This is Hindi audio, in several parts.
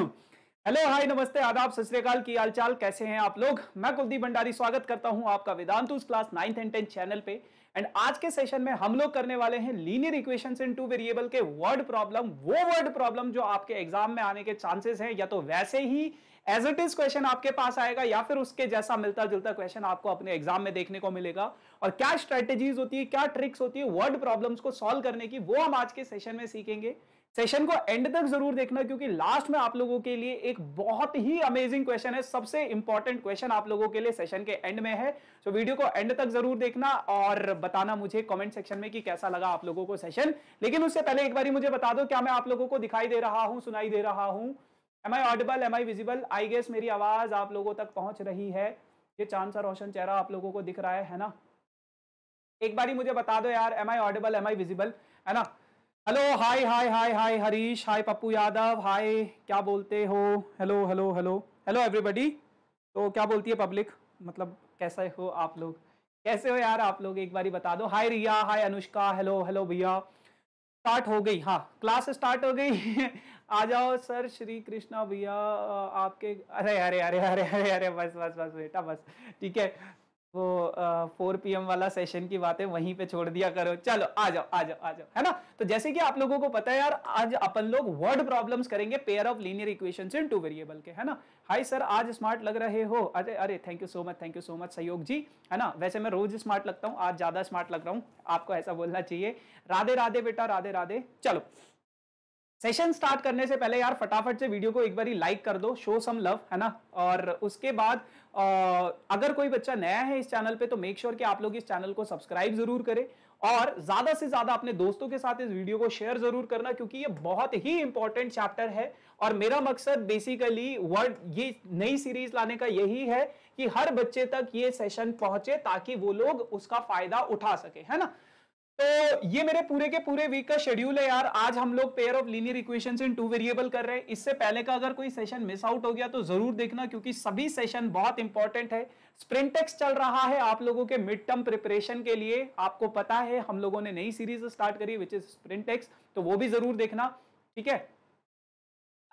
हेलो हाय नमस्ते आदाब सत श्री अकाल, की हालचाल, कैसे हैं आप लोग। मैं कुलदीप भंडारी स्वागत करता हूं आपका Vedantu class 9th and 10th channel पे। एंड आज के सेशन में हम लोग करने वाले हैं linear equations in two variable के वर्ड प्रॉब्लम, वो वर्ड प्रॉब्लम जो आपके एग्जाम में आने के चांसेस हैं, या तो वैसे ही एज इट इज क्वेश्चन आपके पास आएगा या फिर उसके जैसा मिलता जुलता क्वेश्चन आपको अपने एग्जाम में देखने को मिलेगा। और क्या स्ट्रेटेजीज होती है, क्या ट्रिक्स होती है वर्ड प्रॉब्लम्स को सॉल्व करने की, वो हम आज के सेशन में सीखेंगे। सेशन को एंड तक जरूर देखना क्योंकि लास्ट में आप लोगों के लिए एक बहुत ही अमेजिंग क्वेश्चन है, सबसे इंपॉर्टेंट क्वेश्चन आप लोगों के लिए सेशन के एंड में है। तो वीडियो को एंड तक जरूर देखना और बताना मुझे कमेंट सेक्शन में कि कैसा लगा आप लोगों को सेशन। लेकिन उससे पहले एक बार मुझे बता दो, क्या मैं आप लोगों को दिखाई दे रहा हूं, सुनाई दे रहा हूं? Am I audible, am I visible? I guess मेरी आवाज आप लोगों तक पहुंच रही है। ये चांद सा रोशन चेहरा आप लोगों को दिख रहा है ना? एक बार मुझे बता दो यार, am I audible, am I visible, है ना? Hello hi hi hi hi Harish, hi Pappu Yadav, hi क्या बोलते हो? Hello hello hello hello everybody. तो क्या बोलती है पब्लिक, मतलब कैसे हो आप लोग, कैसे हो यार आप लोग, एक बारी बता दो। Hi Riya, hi Anushka, hello hello भैया। स्टार्ट हो गई, हाँ क्लास स्टार्ट हो गई। आ जाओ सर श्री कृष्णा भैया आपके। अरे अरे अरे अरे अरे अरे बस बस बस बेटा बस, ठीक है वो 4 PM वाला सेशन की बातें वहीं पे छोड़ दिया करो। चलो आ जाओ आ जाओ आ जाओ, है ना? तो जैसे कि आप लोगों को पता है यार, आज अपन लोग वर्ड प्रॉब्लम्स करेंगे pair of linear equations in two variable के, है ना? हाय सर आज स्मार्ट लग रहे हो। अरे अरे thank you so much, thank you so much सहयोग जी, है ना? वैसे मैं रोज स्मार्ट लगता हूँ, आज ज्यादा स्मार्ट लग रहा हूँ, आपको ऐसा बोलना चाहिए। राधे राधे बेटा, राधे राधे। चलो सेशन स्टार्ट करने से पहले यार फटाफट से वीडियो को एक बार लाइक कर दो, शो सम लव, है ना? और उसके बाद अगर कोई बच्चा नया है इस चैनल पे तो मेक श्योर कि आप लोग इस चैनल को सब्सक्राइब जरूर करें और ज्यादा से ज्यादा अपने दोस्तों के साथ इस वीडियो को शेयर जरूर करना क्योंकि ये बहुत ही इंपॉर्टेंट चैप्टर है। और मेरा मकसद बेसिकली वर्ड ये नई सीरीज लाने का यही है कि हर बच्चे तक ये सेशन पहुंचे ताकि वो लोग उसका फायदा उठा सके, है ना? तो ये मेरे पूरे के पूरे वीक का शेड्यूल है यार। आज हम लोग pair of linear equations in two variable कर रहे हैं। इससे पहले का अगर कोई सेशन मिस आउट हो गया तो जरूर देखना क्योंकि सभी सेशन बहुत इंपॉर्टेंट है। स्प्रिंटेक्स चल रहा है आप लोगों के मिड टर्म प्रिपरेशन के लिए, आपको पता है हम लोगों ने नई सीरीज स्टार्ट करी विच इज स्प्रिंटेक्स, तो वो भी जरूर देखना, ठीक है?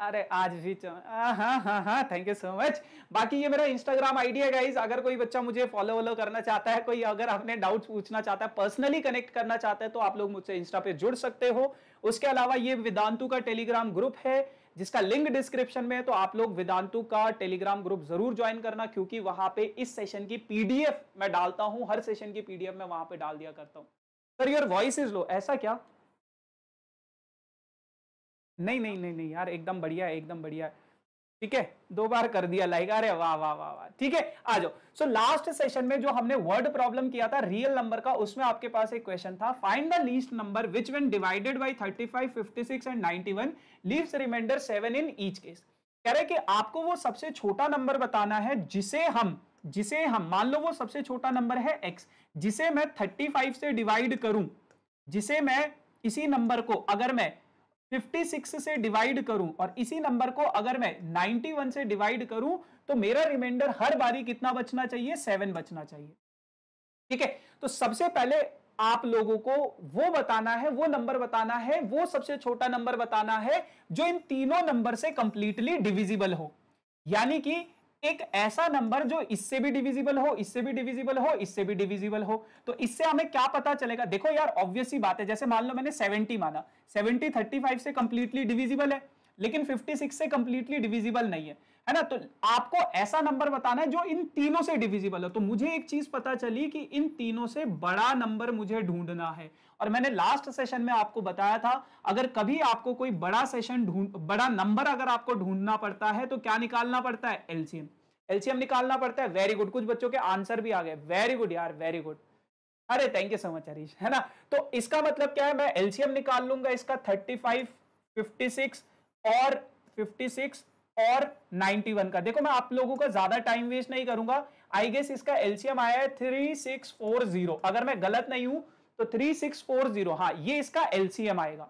अरे आज भी हाँ हाँ हाँ थैंक यू सो मच। बाकी ये मेरा इंस्टाग्राम आईडी है गाइज, अगर कोई बच्चा मुझे फॉलो वॉलो करना चाहता है, कोई अगर अपने डाउट्स पूछना चाहता है, पर्सनली कनेक्ट करना चाहता है तो आप लोग मुझसे इंस्टा पे जुड़ सकते हो। उसके अलावा ये वेदांतु का टेलीग्राम ग्रुप है जिसका लिंक डिस्क्रिप्शन में है, तो आप लोग वेदांतु का टेलीग्राम ग्रुप जरूर ज्वाइन करना क्योंकि वहां पे इस सेशन की PDF मैं डालता हूँ, हर सेशन की PDF मैं वहां पे डाल दिया करता हूँ। Sir your voice is low, ऐसा क्या? नहीं नहीं नहीं नहीं यार एकदम बढ़िया है, एकदम बढ़िया है, ठीक है? 2 बार कर दिया लाइक, अरे वाह वाह वाह वाह, ठीक है? आ जाओ। सो लास्ट सेशन में जो हमने वर्ड प्रॉब्लम किया था रियल नंबर का, उसमें आपके पास एक क्वेश्चन था find the least number which when divided by 35, 56 and 91 leaves remainder 7 in each case. कह रहे कि आपको वो सबसे छोटा नंबर बताना है जिसे हम मान लो वो सबसे छोटा नंबर है x, जिसे मैं 35 से डिवाइड करूं, जिसे मैं इसी नंबर को अगर मैं 56 से डिवाइड करूं और इसी नंबर को अगर मैं 91 से डिवाइड करूं तो मेरा रिमाइंडर हर बारी कितना बचना चाहिए? 7 बचना चाहिए, ठीक है? तो सबसे पहले आप लोगों को वो बताना है, वो नंबर बताना है, वो सबसे छोटा नंबर बताना है जो इन तीनों नंबर से कंप्लीटली डिविजिबल हो, यानी कि एक ऐसा नंबर जो इससे भी डिविजिबल हो, इससे भी डिविजिबल हो, इससे भी डिविजिबल हो। तो इससे हमें क्या पता चलेगा? देखो यार ऑब्वियस सी बात है, जैसे मान लो मैंने 70 माना, 70 35 से कंप्लीटली डिविजिबल है लेकिन 56 से कंप्लीटली डिविजिबल नहीं है, है ना? तो आपको ऐसा नंबर बताना है जो इन तीनों से डिविजिबल हो। तो मुझे एक चीज पता चली कि इन तीनों से बड़ा नंबर मुझे ढूंढना है और मैंने लास्ट सेशन में आपको बताया था अगर कभी आपको कोई बड़ा नंबर अगर आपको ढूंढना पड़ता है तो क्या निकालना पड़ता है? LCM, LCM निकालना पड़ता है। वेरी गुड, कुछ बच्चों के आंसर भी आ गए, वेरी गुड यार, वेरी गुड, अरे thank you so much Harish, है ना? तो इसका मतलब क्या है, मैं LCM निकाल लूंगा इसका 35, 56 और 56 और 91 का। देखो मैं आप लोगों का ज्यादा टाइम वेस्ट नहीं करूंगा, आई गेस इसका LCM आया है 3640, अगर मैं गलत नहीं हूं तो 3640, हाँ ये इसका LCM आएगा,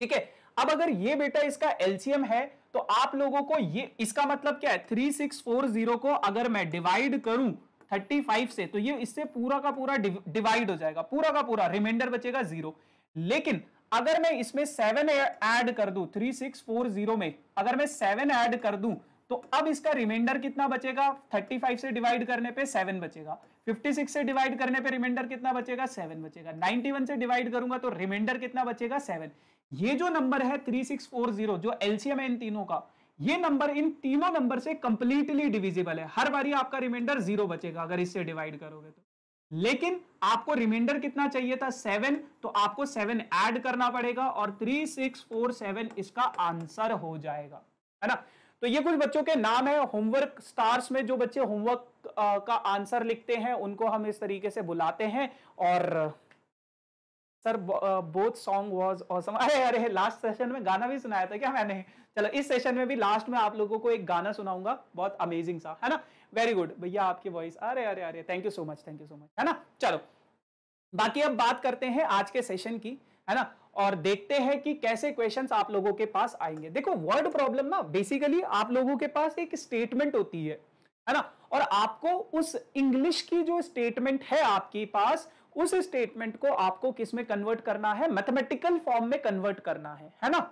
ठीक है? अब अगर ये बेटा इसका LCM है तो आप लोगों को ये इसका मतलब क्या है, 3640 को अगर मैं डिवाइड करूं 35 से तो ये इससे पूरा का पूरा डिवाइड हो जाएगा, पूरा का पूरा, रिमाइंडर बचेगा 0। लेकिन अगर मैं इसमें 7 ऐड कर दूं 3640 में, अगर मैं 7 ऐड कर दूं तो अब इसका रिमाइंडर कितना बचेगा? 35 से डिवाइड करने पे 7 बचेगा, 56 से डिवाइड करने पे रिमाइंडर कितना बचेगा? 7 बचेगा, 91 से डिवाइड करूंगा तो रिमाइंडर कितना बचेगा? 7। ये जो नंबर है 3640 जो एलसीएम है इन तीनों का, ये नंबर इन तीनों नंबर से कंप्लीटली डिविजिबल है। हर बारी आपका रिमाइंडर 0 बचेगा अगर इससे डिवाइड करोगे तो। लेकिन आपको रिमाइंडर कितना चाहिए था? 7, तो आपको 7 ऐड करना पड़ेगा और 3647 इसका आंसर हो जाएगा, है ना। तो ये कुछ बच्चों के नाम है होमवर्क स्टार्स में, जो बच्चे होमवर्क का आंसर लिखते हैं उनको हम इस तरीके से बुलाते हैं। और sir both song was awesome, अरे लास्ट सेशन में गाना भी सुनाया था क्या मैंने? चलो इस सेशन में भी लास्ट में आप लोगों को एक गाना सुनाऊंगा बहुत अमेजिंग सा, है ना। वेरी गुड भैया आपकी वॉइस, अरे अरे अरे thank you so much, thank you so much, है ना। चलो बाकी अब बात करते हैं आज के सेशन की, है ना, और देखते हैं कि कैसे क्वेश्चंस आप लोगों के पास आएंगे। देखो वर्ड प्रॉब्लम ना बेसिकली आप लोगों के पास एक स्टेटमेंट होती है, है ना, और आपको उस इंग्लिश की जो स्टेटमेंट है आपके पास, उस स्टेटमेंट को आपको किस में कन्वर्ट करना है? मैथमेटिकल फॉर्म में कन्वर्ट करना है, है ना।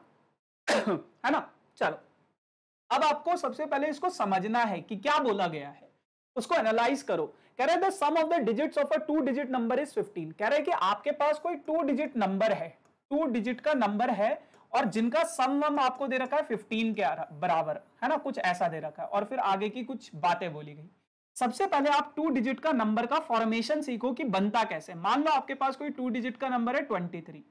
है ना। चलो अब आपको सबसे पहले इसको समझना है कि क्या बोला गया है, उसको एनालाइज करो। कह रहे the sum of the digits of a 2 digit number is 15। कह रहे कि आपके पास कोई 2 डिजिट नंबर है, 2 डिजिट का नंबर है और जिनका सम वम आपको दे रखा है 15 के बराबर, है ना, कुछ ऐसा दे रखा है और फिर आगे की कुछ बातें बोली गई। सबसे पहले आप 2 डिजिट का नंबर का फॉर्मेशन सीखो कि बनता कैसे। मान लो आपके पास कोई 2 डिजिट का नंबर है 23,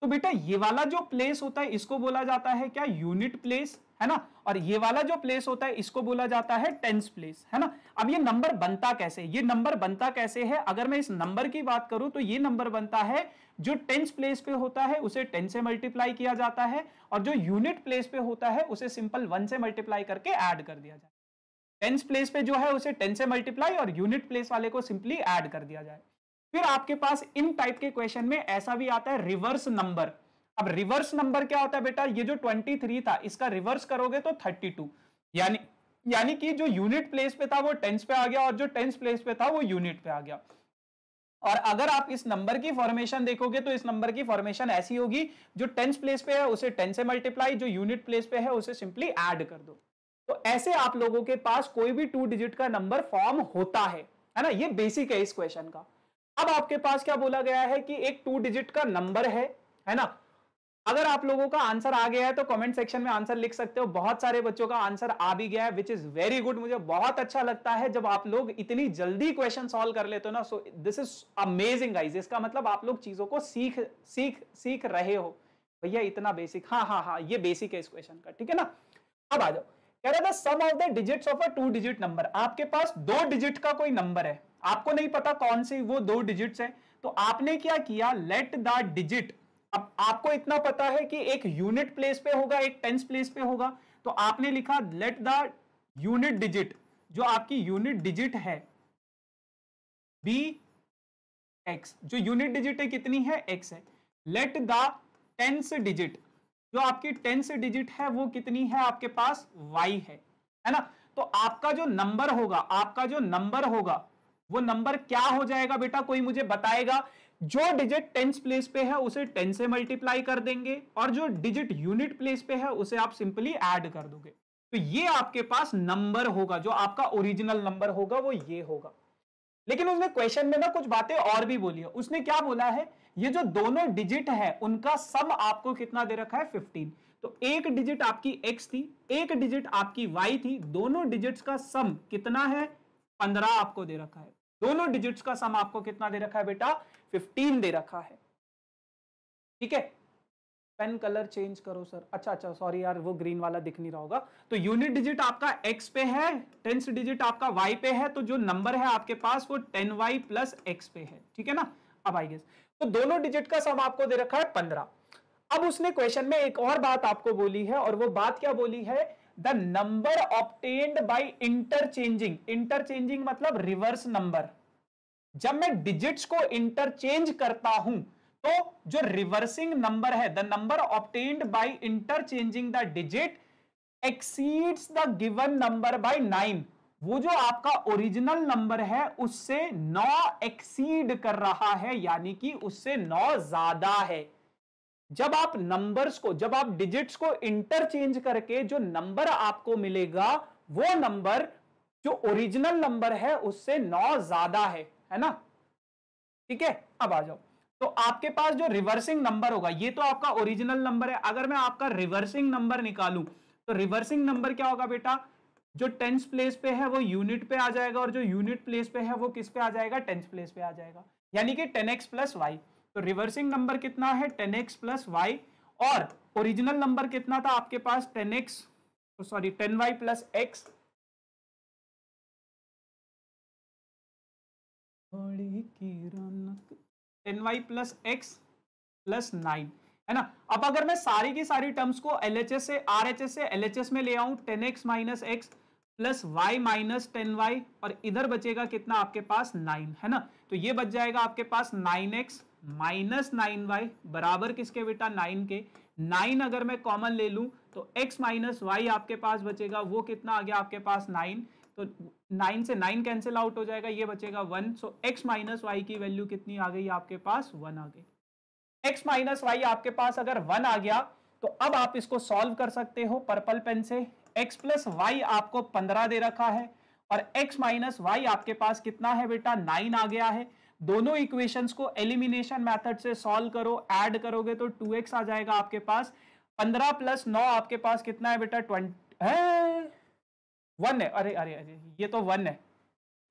तो बेटा ये वाला जो प्लेस होता है इसको बोला जाता है क्या? यूनिट प्लेस, है ना, और ये वाला जो प्लेस होता है इसको बोला जाता है टेंस प्लेस, है ना। अब ये नंबर बनता कैसे, ये नंबर बनता कैसे है? अगर मैं इस नंबर की बात करूं तो ये नंबर बनता है जो टेंस प्लेस पे होता है उसे 10 से मल्टीप्लाई किया जाता है, और जो यूनिट प्लेस पे होता है उसे सिंपल 1 से मल्टीप्लाई करके ऐड कर दिया जाए। टेंस प्लेस पे जो है उसे 10 से मल्टीप्लाई और यूनिट प्लेस वाले को सिंपली ऐड कर दिया जाए। फिर आपके पास इन टाइप के क्वेश्चन में ऐसा भी आता है रिवर्स नंबर। अब रिवर्स नंबर क्या होता है बेटा? ये जो 23 था इसका रिवर्स करोगे तो 32, यानी कि जो यूनिट प्लेस पे था वो टेंस पे आ गया और जो टेंस प्लेस पे था वो यूनिट पे आ गया। और अगर आप इस नंबर की फॉर्मेशन देखोगे तो इस नंबर की फॉर्मेशन ऐसी होगी, जो टेंस प्लेस पे है उसे 10 से मल्टीप्लाई, जो यूनिट प्लेस पे है उसे सिंपली ऐड कर दो। तो ऐसे आप लोगों के पास कोई भी 2 डिजिट का नंबर फॉर्म होता है, है ना। ये बेसिक है इस क्वेश्चन का। अब आपके पास क्या बोला गया है कि एक 2 डिजिट का नंबर है ना। अगर आप लोगों का आंसर आ गया है तो कमेंट सेक्शन में आंसर लिख सकते हो। बहुत सारे बच्चों का आंसर आ भी गया है, विच इज वेरी गुड। मुझे बहुत अच्छा लगता है जब आप लोग इतनी जल्दी क्वेश्चन सॉल्व कर लेते हो ना, so this is amazing guys. इसका मतलब आप लोग चीजों को सीख रहे हो भैया, इतना बेसिक। हाँ, ये बेसिक है इस क्वेश्चन का, ठीक है ना। अब आ जाओ, कह रहा था sum of the digits of a 2 digit number. आपके पास 2 डिजिट का कोई नंबर है, आपको नहीं पता कौन से वो 2 डिजिट्स है, तो आपने क्या किया? लेट द डिजिट, अब आपको इतना पता है कि एक यूनिट प्लेस पे होगा एक टेंस प्लेस पे होगा, तो आपने लिखा लेट द यूनिट डिजिट, जो आपकी यूनिट डिजिट है बी एक्स, जो यूनिट डिजिट है कितनी है? एक्स है। लेट द टेंस डिजिट, जो आपकी टेंस डिजिट है वो कितनी है? आपके पास वाई है ना। तो आपका जो नंबर होगा, आपका जो नंबर होगा वो नंबर क्या हो जाएगा बेटा? कोई मुझे बताएगा। जो डिजिट टेंस प्लेस पे है उसे 10 से मल्टीप्लाई कर देंगे और जो डिजिट यूनिट प्लेस पे है उसे आप सिंपली ऐड कर दोगे, तो ये आपके पास नंबर होगा। जो आपका ओरिजिनल नंबर होगा वो ये होगा। लेकिन उसने क्वेश्चन में ना कुछ बातें और भी बोली है। उसने क्या बोला है? ये जो दोनों डिजिट है उनका सम आपको कितना दे रखा है? 15। तो एक डिजिट आपकी एक्स थी, एक डिजिट आपकी वाई थी, दोनों डिजिट का सम कितना है? 15 आपको दे रखा है। दोनों डिजिट्स का सम आपको कितना दे रखा है बेटा? 15 दे रखा है, ठीक है। पेन कलर चेंज करो सर। अच्छा, सॉरी यार, वो ग्रीन वाला दिख नहीं रहा होगा। तो यूनिट डिजिट आपका एक्स पे है, टेंस डिजिट आपका वाई पे है, तो जो नंबर है आपके पास वो 10y+x पे है, ठीक है ना। अब आई गेस तो दोनों डिजिट का सम आपको दे रखा है 15। अब उसने क्वेश्चन में एक और बात आपको बोली है, और वो बात क्या बोली है? The number obtained by interchanging, interchanging मतलब रिवर्स नंबर। जब मैं डिजिट्स को इंटरचेंज करता हूं तो जो रिवर्सिंग नंबर है, the number obtained by interchanging the digit exceeds the given number by 9। वो जो आपका ओरिजिनल नंबर है उससे 9 एक्सीड कर रहा है, यानी कि उससे 9 ज्यादा है। जब आप नंबर्स को, जब आप डिजिट्स को इंटरचेंज करके जो नंबर आपको मिलेगा वो नंबर जो ओरिजिनल नंबर है उससे 9 ज्यादा है ना। ठीक है, अब आ जाओ। तो आपके पास जो रिवर्सिंग नंबर होगा, ये तो आपका ओरिजिनल नंबर है, अगर मैं आपका रिवर्सिंग नंबर निकालूं तो रिवर्सिंग नंबर क्या होगा बेटा, जो टेंस प्लेस पे है वो यूनिट पे आ जाएगा और जो यूनिट प्लेस पे है वो किस पे आ जाएगा, टेंस प्लेस पे आ जाएगा, यानी कि 10x + y। तो रिवर्सिंग नंबर कितना है 10x + y और ओरिजिनल नंबर कितना था आपके पास 10y + x। है ना। अब अगर मैं सारी की सारी टर्म्स को LHS से RHS से LHS में ले आऊं, 10x - x + y - 10y और इधर बचेगा कितना आपके पास 9, है ना। तो ये बच जाएगा आपके पास 9x - 9y बराबर किसके बेटा 9 के। 9 अगर मैं कॉमन ले लूं तो x - y आपके पास बचेगा, वो कितना आ गया आपके पास 9। तो 9 से 9 कैंसिल आउट हो जाएगा, ये बचेगा 1। सो x - y की वैल्यू कितनी आ गई आपके पास 1 आ गई। x - y आपके पास अगर 1 आ गया तो अब आप इसको सॉल्व कर सकते हो पर्पल पेन से। x + y आपको 15 दे रखा है और x - y आपके पास कितना है बेटा 9 आ गया है। दोनों इक्वेशंस को एलिमिनेशन मेथड से सॉल्व करो, ऐड करोगे तो 2x आ जाएगा आपके पास। 15 + 9 आपके पास कितना है बेटा 1 है। अरे ये तो 1 है,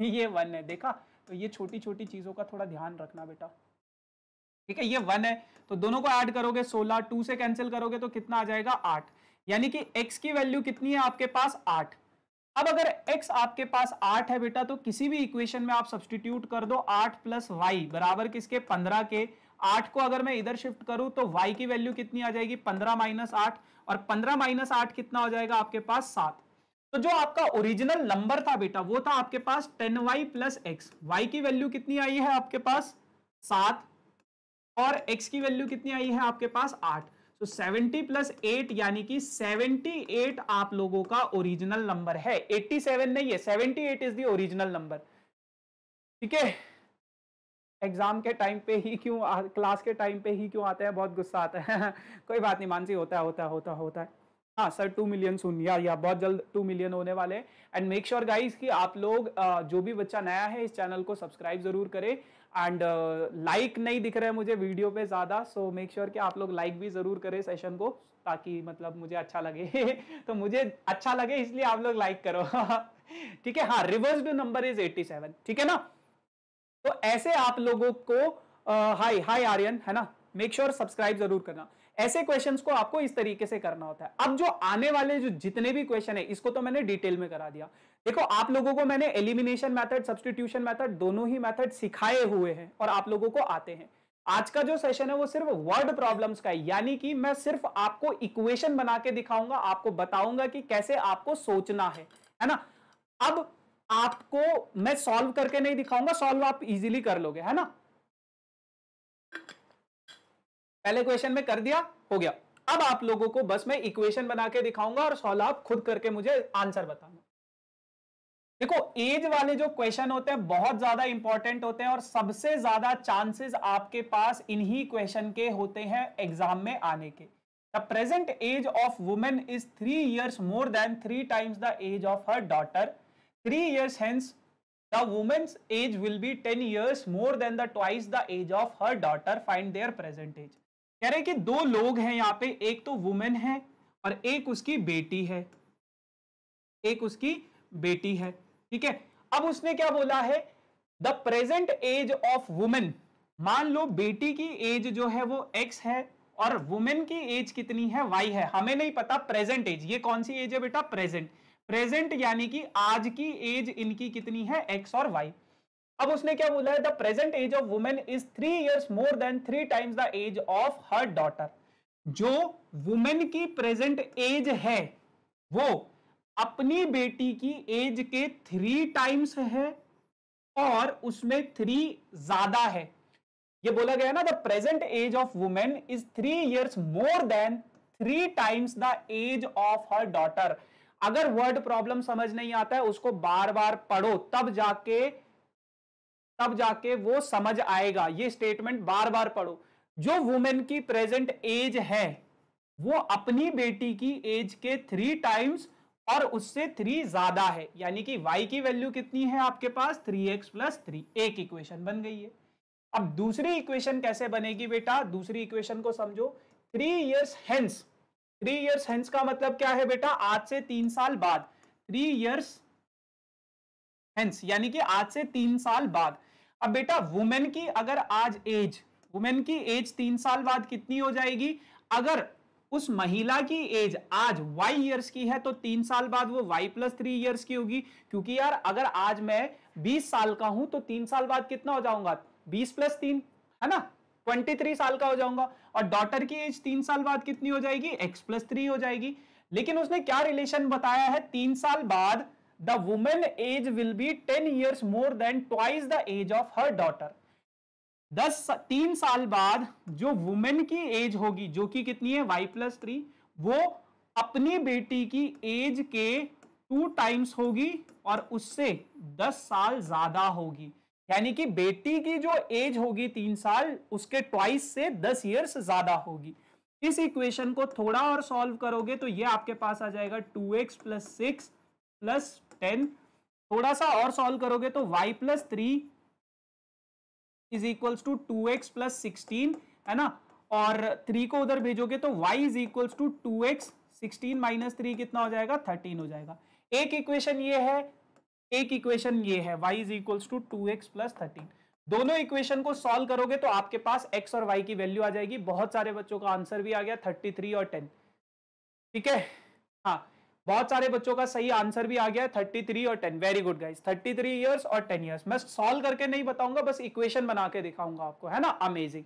ये 1 है देखा। तो ये छोटी छोटी चीजों का थोड़ा ध्यान रखना बेटा, ठीक है। ये 1 है तो दोनों को ऐड करोगे 16, 2 से कैंसिल करोगे तो कितना आ जाएगा 8, यानी कि x की वैल्यू कितनी है आपके पास 8। अब अगर x आपके पास 8 है बेटा तो किसी भी इक्वेशन में आप सब्सटीट्यूट कर दो 8 + y बराबर किसके 15 के। 8 को अगर मैं इधर शिफ्ट करूं तो y की वैल्यू कितनी आ जाएगी 15 - 8 और 15 - 8 कितना हो जाएगा आपके पास 7। तो जो आपका ओरिजिनल नंबर था बेटा वो था आपके पास 10y + x। y की वैल्यू कितनी आई है आपके पास 7 और x की वैल्यू कितनी आई है आपके पास 8। तो 70 + 8 यानी कि 78 आप लोगों का ओरिजिनल नंबर है, 87 नहीं है, 78 इज द ओरिजिनल नंबर। ठीक है, एग्जाम के टाइम पे ही क्यों, क्लास के टाइम पे ही क्यों आते हैं, बहुत गुस्सा आता है कोई बात नहीं मानसी, होता है। हाँ सर 2 मिलियन सुन, या बहुत जल्द 2 मिलियन होने वाले। एंड मेक श्योर गाइस कि आप लोग जो भी बच्चा नया है इस चैनल को सब्सक्राइब जरूर करें। एंड लाइक नहीं दिख रहा है मुझे वीडियो पे ज़्यादा, सो मेक श्योर कि आप लोग लाइक भी ज़रूर करें सेशन को, ताकि मतलब मुझे अच्छा लगे तो मुझे अच्छा लगे इसलिए आप लोग लाइक करो ठीक है। हाँ, रिवर्स्ड नंबर इज 87, ठीक है ना। तो ऐसे आप लोगों को हाय आर्यन, है ना, मेक श्योर सब्सक्राइब जरूर करना। ऐसे क्वेश्चंस को आपको इस तरीके से करना होता है। अब जो आने वाले जो जितने भी क्वेश्चन है इसको तो मैंने डिटेल में करा दिया। देखो आप लोगों को मैंने एलिमिनेशन मेथड, सब्स्टिट्यूशन मेथड, दोनों ही मेथड सिखाए हुए हैं और आप लोगों को आते हैं। आज का जो सेशन है वो सिर्फ वर्ड प्रॉब्लम्स का है, यानी कि मैं सिर्फ आपको इक्वेशन बना के दिखाऊंगा, आपको बताऊंगा कि कैसे आपको सोचना है ना। अब आपको मैं सॉल्व करके नहीं दिखाऊंगा, सॉल्व आप इजिली कर लोगे, है ना। पहले क्वेश्चन में कर दिया, हो गया। अब आप लोगों को बस मैं इक्वेशन बना के दिखाऊंगा और सॉल्व आप खुद करके मुझे आंसर बताना। देखो एज वाले जो क्वेश्चन होते हैं बहुत ज्यादा इंपॉर्टेंट होते हैं और सबसे ज्यादा चांसेस आपके पास इन्हीं क्वेश्चन के होते हैं एग्जाम में आने के। The present age of women is 3 years more than 3 times the age of her daughter. 3 years hence the woman's age will be 10 years more than the twice the age of her daughter. Find their present age. कह रहे कि 2 लोग हैं यहाँ पे, एक तो वुमेन है और एक उसकी बेटी है, ठीक है। अब उसने क्या बोला है, the present age of women, मान लो बेटी की एज जो है वो x है और वुमेन की एज कितनी है y है, हमें नहीं पता प्रेजेंट एज। ये कौन सी एज है बेटा प्रेजेंट यानी कि आज की एज इनकी कितनी है x और y। अब उसने क्या बोला है, the present age of women is 3 years more than 3 times the age of her daughter. जो वुमेन की प्रेजेंट एज है वो अपनी बेटी की एज के 3 times है और उसमें 3 ज्यादा है। ये बोला गया ना, the present age of women is 3 years more than 3 times the age of her daughter. अगर वर्ड प्रॉब्लम समझ नहीं आता है उसको बार बार पढ़ो, तब जाके वो समझ आएगा। ये स्टेटमेंट बार बार पढ़ो। जो वुमेन की प्रेजेंट एज है वो अपनी बेटी की एज के 3 टाइम्स और उससे 3 ज्यादा है, यानी कि y की वैल्यू कितनी है आपके पास 3x + 3। एक इक्वेशन बन गई है। अब दूसरी इक्वेशन कैसे बनेगी बेटा, दूसरी इक्वेशन को समझो। 3 इयर्स हेंस का मतलब क्या है बेटा, आज से 3 साल बाद। 3 इयर्स हेंस यानी कि आज से 3 साल बाद। अब बेटा वुमेन की अगर आज एज, वुमेन की एज 3 साल बाद कितनी हो जाएगी, अगर उस महिला की एज आज y इयर्स की है तो 3 साल बाद वो y + 3 इयर्स की होगी, क्योंकि यार अगर आज मैं 20 साल का हूं तो 3 साल बाद कितना हो जाऊंगा, 20 + 3 है ना, 23 साल का हो जाऊंगा। और डॉटर की एज 3 साल बाद कितनी हो जाएगी, x + 3 हो जाएगी। लेकिन उसने क्या रिलेशन बताया है, 3 साल बाद the women age will be 10 years more than twice the age of her daughter. 3 साल बाद जो वुमेन की एज होगी, जो कि कितनी है y + 3, वो अपनी बेटी की एज के 2 टाइम्स होगी और उससे 10 साल ज्यादा होगी। यानी कि बेटी की जो एज होगी 3 साल, उसके ट्वाइस से 10 इयर्स ज्यादा होगी। इस इक्वेशन को थोड़ा और सॉल्व करोगे तो ये आपके पास आ जाएगा 2x + 6 + 10। थोड़ा सा और सॉल्व करोगे तो y + 3 = 2x + 16 है ना, और 3 को उधर भेजोगे तो y = 2x 16 - 3 कितना हो जाएगा, 13 हो जाएगा। एक इक्वेशन ये है, एक इक्वेशन ये है, y = 2x + 13। दोनों इक्वेशन को सॉल्व करोगे तो आपके पास x और y की वैल्यू आ जाएगी। बहुत सारे बच्चों का आंसर भी आ गया 33 और 10, ठीक है। हाँ, बहुत सारे बच्चों का सही आंसर भी आ गया 33 और 10। वेरी गुड गाइस, 33 इयर्स और 10 इयर्स। मैं सॉल्व करके नहीं बताऊंगा, बस इक्वेशन बना के दिखाऊंगा आपको, है ना। Amazing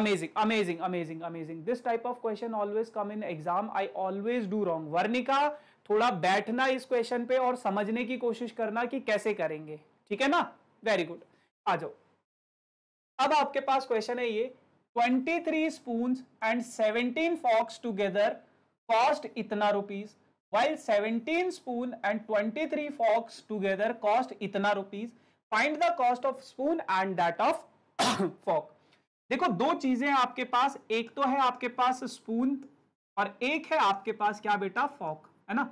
amazing amazing amazing amazing. This type of question always come in exam, I always do wrong. Varnika, थोड़ा बैठना इस क्वेश्चन पे और समझने की कोशिश करना कि कैसे करेंगे, ठीक है ना। वेरी गुड, आ जाओ। अब आपके पास क्वेश्चन है ये, 23 spoons and 17 forks together cost इतना rupees, while 17 spoon and 23 forks together cost इतना rupees, find the cost of spoon and that of fork। देखो दो चीजें आपके पास, एक तो है आपके पास स्पून और एक है आपके पास क्या बेटा, फॉक, है ना,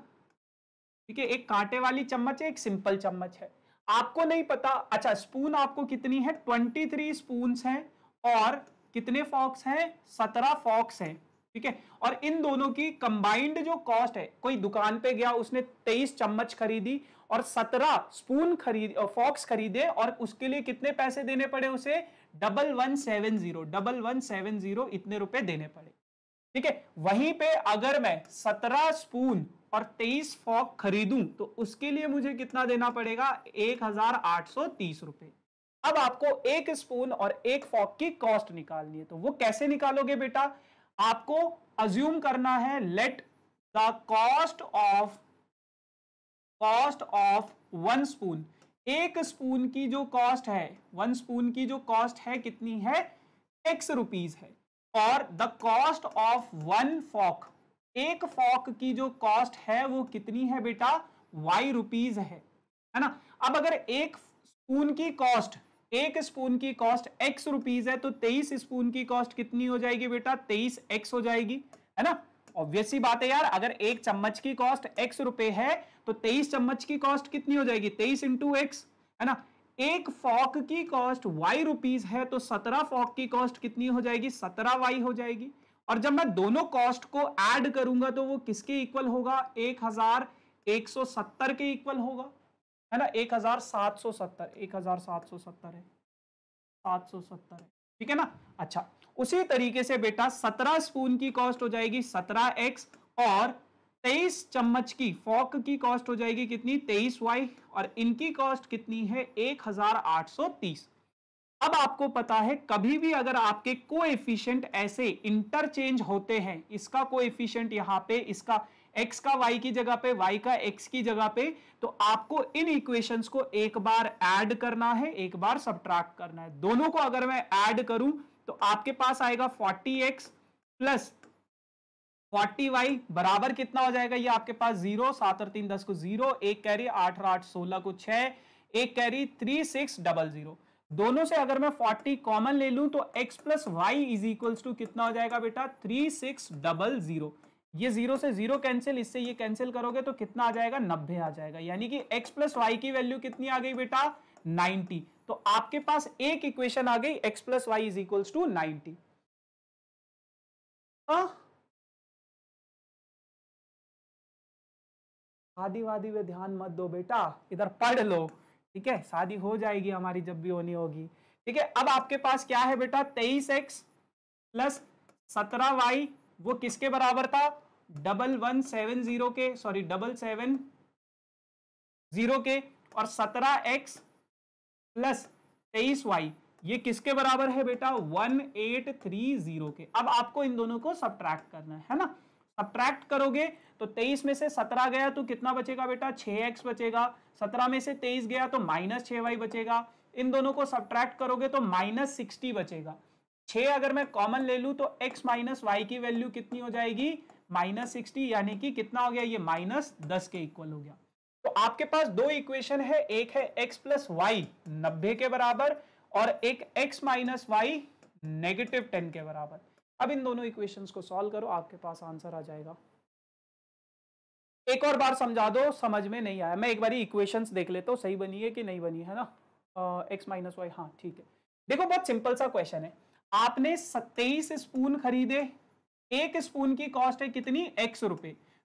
ठीक है। एक कांटे वाली चम्मच है, एक सिंपल चम्मच है। आपको नहीं पता, अच्छा स्पून आपको कितनी है, 23 स्पून्स हैं और कितने फॉक्स हैं, 17 फॉक्स हैं, ठीक है। और इन दोनों की कंबाइंड जो कॉस्ट है, कोई दुकान पे गया, उसने 23 चम्मच खरीदी और 17 स्पून फॉक्स खरीदे, और उसके लिए कितने पैसे देने पड़े उसे, 11,170 इतने रुपए देने पड़े, ठीक है। वहीं पे अगर मैं 17 स्पून और 23 फॉक खरीदूं तो उसके लिए मुझे कितना देना पड़ेगा, 1,830 रुपए। अब आपको एक स्पून और एक फॉक की कॉस्ट निकालनी है, तो वो कैसे निकालोगे बेटा, आपको अज्यूम करना है, let the cost of one spoon. एक स्पून की जो कॉस्ट है, वन स्पून की जो कॉस्ट है कितनी है, x रुपीज है। और the cost of one fork, एक फॉक की जो कॉस्ट है वो कितनी है बेटा, y रुपीज है ना। अब अगर एक स्पून की कॉस्ट x रुपीज है तो 23 स्पून की कॉस्ट कितनी हो जाएगी बेटा, 23x हो जाएगी, है ना। ऑब्वियस सी बात है यार, अगर एक चम्मच की कॉस्ट x रुपए है तो 23 चम्मच की कॉस्ट कितनी हो जाएगी, 23 × x, है ना। एक फॉक की कॉस्ट y रुपीज है तो 17 फॉक की कॉस्ट कितनी हो जाएगी, 17y हो जाएगी। और जब मैं दोनों कॉस्ट को ऐड करूंगा तो वो किसके इक्वल होगा, 1,170 के इक्वल होगा, है ना। 1,770 है, 770 है, ठीक है ना। अच्छा, उसी तरीके से बेटा 17 स्पून की कॉस्ट हो जाएगी 17x और 23 चम्मच की फॉक की कॉस्ट हो जाएगी कितनी, 23y, और इनकी कॉस्ट कितनी है, 1,830। अब आपको पता है कभी भी अगर आपके कोएफिशिएंट ऐसे इंटरचेंज होते हैं, इसका कोएफिशिएंट यहाँ पे, इसका x का y की जगह पे, y का x की जगह पे, तो आपको इन इक्वेशंस को एक बार ऐड करना है, एक बार सब्ट्रैक्ट करना है। दोनों को अगर मैं ऐड करूं तो आपके पास आएगा 40x + 40y बराबर कितना हो जाएगा, ये आपके पास 0, 7 और 3 10 को 0, 1 कैरी 8 और 8 16 को 6, 1 कैरी 3 6 00। दोनों से अगर मैं 40 कॉमन ले लूं तो x plus y is equals to कितना हो जाएगा बेटा 3600। ये जीरो से जीरो कैंसिल, इससे ये कैंसिल करोगे तो कितना आ जाएगा 90 आ जाएगा, यानी कि x प्लस वाई की वैल्यू कितनी आ गई बेटा 90। तो आपके पास एक इक्वेशन आ गई x plus y is equals to 90। शादी वादी पे ध्यान मत दो बेटा, इधर पढ़ लो ठीक है, शादी हो जाएगी हमारी जब भी होनी होगी ठीक है। अब आपके पास क्या है बेटा 23x प्लस 17y वो किसके बराबर था 1170 के, और 17x प्लस 23y ये किसके बराबर है बेटा 1830 के। अब आपको इन दोनों को सब्ट्रैक्ट करना है ना। सब्ट्रैक्ट करोगे तो 23 में से 17 गया तो कितना बचेगा बेटा 6x बचेगा, 17 में से 23 गया तो -6y बचेगा, इन दोनों को सब्ट्रैक्ट करोगे तो -60 बचेगा। 6 अगर मैं कॉमन ले लूं तो x माइनस वाई की वैल्यू कितनी हो जाएगी -60, यानी कि कितना हो गया ये -10 के इक्वल हो गया। तो आपके पास दो इक्वेशन है, एक है x प्लस वाई 90 के बराबर और एक x माइनस वाई -10 के बराबर। अब इन दोनों इक्वेशंस को सॉल्व करो, आपके पास आंसर आ जाएगा। एक और बार समझा दो, समझ में नहीं आया। मैं एक बार इक्वेशंस देख लेता हूँ सही बनी है कि नहीं बनी है ना। एक्स माइनस वाई, हाँ ठीक है। देखो बहुत सिंपल सा क्वेश्चन है, आपने 23 स्पून खरीदे, एक स्पून की कॉस्ट है कितनी ₹X,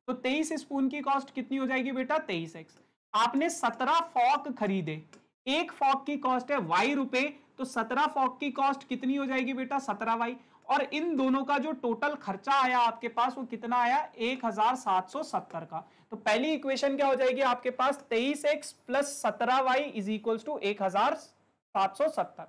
तो 23 स्पून की कॉस्ट कितनी हो जाएगी बेटा 23x। आपने 17 फॉक खरीदे, एक फॉक की कॉस्ट है ₹Y, तो 17 फॉक की कॉस्ट कितनी हो जाएगी बेटा 17y। और इन दोनों का जो टोटल खर्चा आया आपके पास वो कितना आया 1770 का। तो पहली इक्वेशन क्या हो जाएगी आपके पास 23x plus 17y is equals to 1770।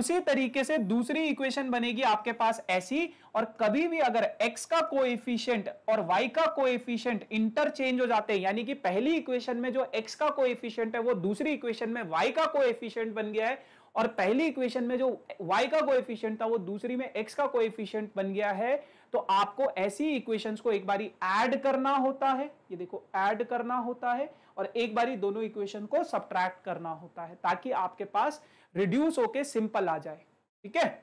उसी तरीके से दूसरी इक्वेशन बनेगी आपके पास ऐसी, और कभी भी अगर x का कोएफिशिएंट और y का कोएफिशिएंट इंटरचेंज हो जाते हैं, यानी कि पहली इक्वेशन में जो x का कोएफिशिएंट है वो दूसरी इक्वेशन में y का कोएफिशिएंट बन गया है, और पहली इक्वेशन में जो y का कोएफिशिएंट था वो दूसरी में x का कोएफिशिएंट बन गया है, तो आपको ऐसी इक्वेशंस को एक बारी ऐड करना होता है, ये देखो ऐड करना होता है, और एक बारी दोनों इक्वेशन को सब्ट्रैक्ट करना होता है ताकि आपके पास रिड्यूस होके सिंपल आ जाए ठीक है।